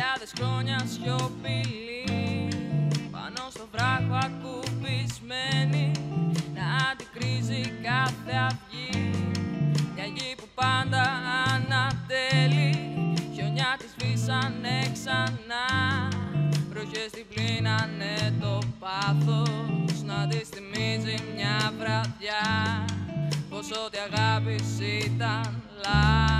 χιλιάδες χρόνια σιωπηλή, πάνω στο βράχο ακουμπισμένη, να αντικρίζει κάθε αυγή. Μια γη που πάντα ανατέλει, χιονιά της φύσανε ξανά. Βροχές την πλύνανε το πάθος, να της θυμίζει μια βραδιά πως ό,τι αγάπης ήταν λάθος.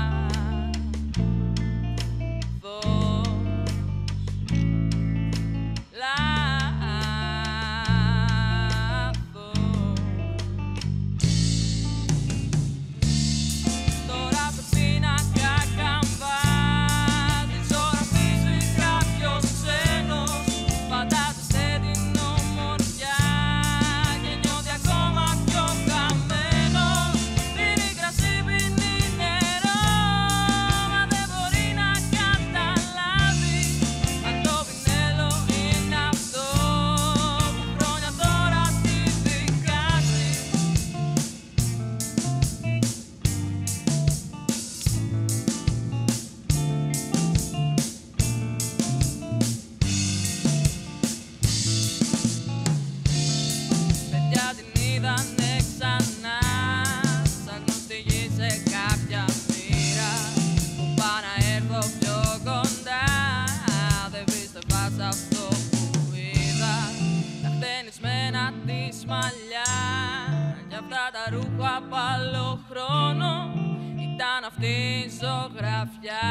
Τα ρούχα απ' άλλο χρόνο ήταν αυτή η ζωγραφιά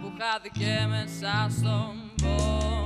που χάθηκε μέσα στον πόνο.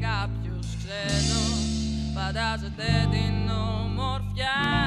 Κάποιος ξένος φαντάζεται την ομορφιά.